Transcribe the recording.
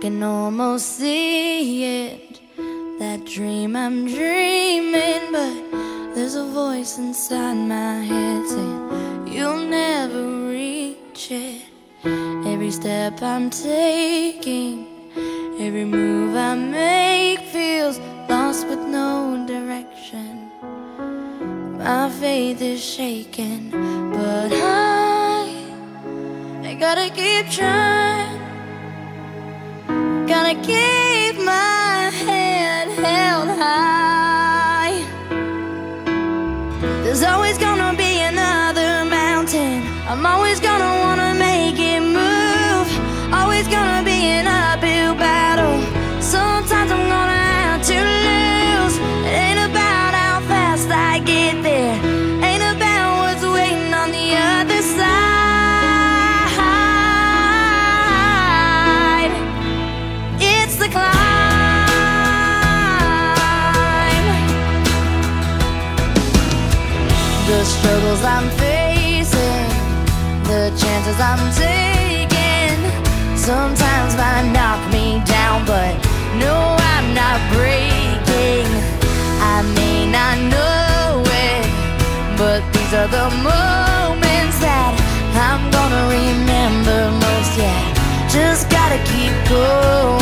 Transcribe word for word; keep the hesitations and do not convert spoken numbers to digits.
can almost see it, that dream I'm dreaming. But there's a voice inside my head saying you'll never reach it. Every step I'm taking, every move I make feels lost with no direction. My faith is shaken, but I, I gotta keep trying. Gotta keep my head held high. There's always gonna be another mountain. I'm always gonna wanna make it move. Always gonna be an uphill battle. Sometimes I'm gonna have to lose. It ain't about how fast I get there, ain't about what's waiting on the other side. The struggles I'm facing, the chances I'm taking, sometimes might knock me down, but no, I'm not breaking. I may not know it, but these are the moments that I'm gonna remember most. Yeah, just gotta keep going.